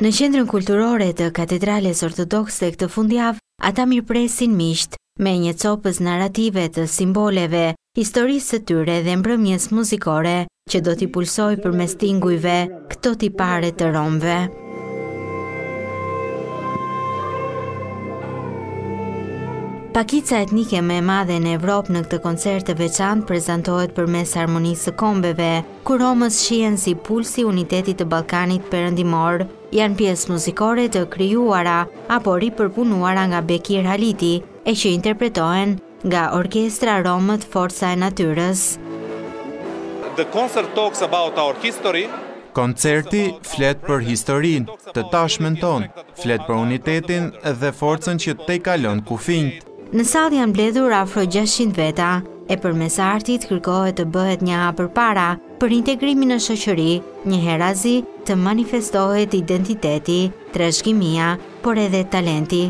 Në qendrën kulturore të Katedrales Ortodokse këtë fundjavë, ata mirpresin miqt me një copës narrative të simboleve, historisë së tyre dhe mbrëmjes muzikore që do t'i pulsoj përmes tingujve këto tipare të romëve. Pakica etnike më e madhe në Evropë në këtë koncert të veçantë prezantohet përmes harmonisë së kombeve, ku Romës shihen si pulsi i unitetit të Ballkanit Perëndimor, janë pjesë muzikore të krijuara apo ripërpunuara nga Bekir Haliti, e që interpretohen nga Orkestra Romët Forca e Natyrës. The concert talks about our history. Koncerti flet për historinë, të tashmen tonë, flet për unitetin dhe forcën që te kalon kufinjt. Në sallë janë mbledhur afro 600 veta, e përmes artit kërkohet të bëhet një hap përpara për integrimin në shoqëri, një herazi të manifestohet identiteti, trashëgimia, por edhe talenti.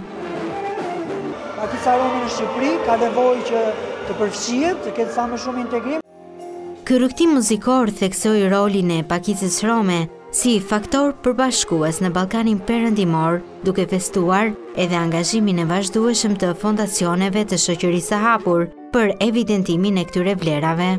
Pakica Rome në Shqipëri ka nevojë që të përfshihet, të ketë sa më shumë integrim. Ky rrugtim muzikor theksoi rolin e pakicës Rome si faktor përbashkues në Ballkanin Perëndimor, duke festuar edhe angazhimin e vazhdueshëm të fondacioneve të shoqërisë së hapur për evidentimin e këtyre vlerave.